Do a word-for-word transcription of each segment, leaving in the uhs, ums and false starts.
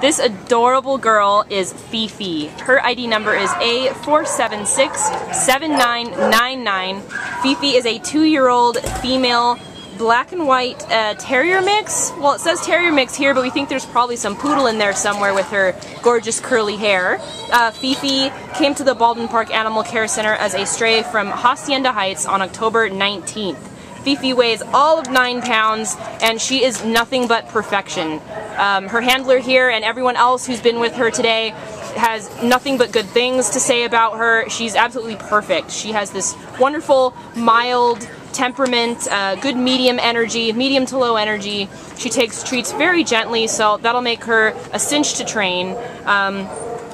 This adorable girl is Fifi. Her I D number is A four seven six seven nine nine nine. Fifi is a two-year-old female black and white uh, terrier mix. Well, it says terrier mix here, but we think there's probably some poodle in there somewhere with her gorgeous curly hair. Uh, Fifi came to the Baldwin Park Animal Care Center as a stray from Hacienda Heights on October nineteenth. Fifi weighs all of nine pounds, and she is nothing but perfection. Um, her handler here and everyone else who's been with her today has nothing but good things to say about her. She's absolutely perfect. She has this wonderful, mild temperament, uh, good medium energy, medium to low energy. She takes treats very gently, so that'll make her a cinch to train. Um,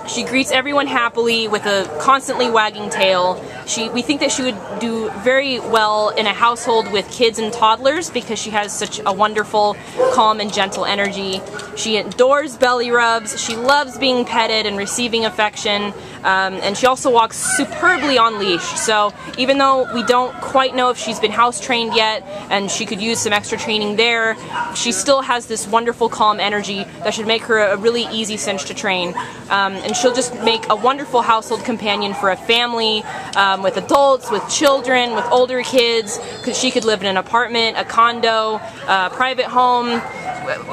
She greets everyone happily with a constantly wagging tail. She, we think that she would do very well in a household with kids and toddlers because she has such a wonderful, calm and gentle energy. She adores belly rubs, she loves being petted and receiving affection, um, and she also walks superbly on leash. So even though we don't quite know if she's been house trained yet and she could use some extra training there, she still has this wonderful, calm energy that should make her a really easy cinch to train. Um, and And she'll just make a wonderful household companion for a family, um, with adults, with children, with older kids, because she could live in an apartment, a condo, a private home.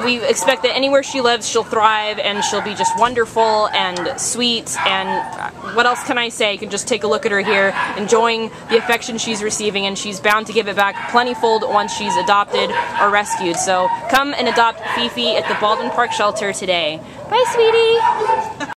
We expect that anywhere she lives, she'll thrive, and she'll be just wonderful and sweet, and what else can I say? You can just take a look at her here, enjoying the affection she's receiving, and she's bound to give it back plentyfold once she's adopted or rescued. So come and adopt Fifi at the Baldwin Park Shelter today. Bye, sweetie!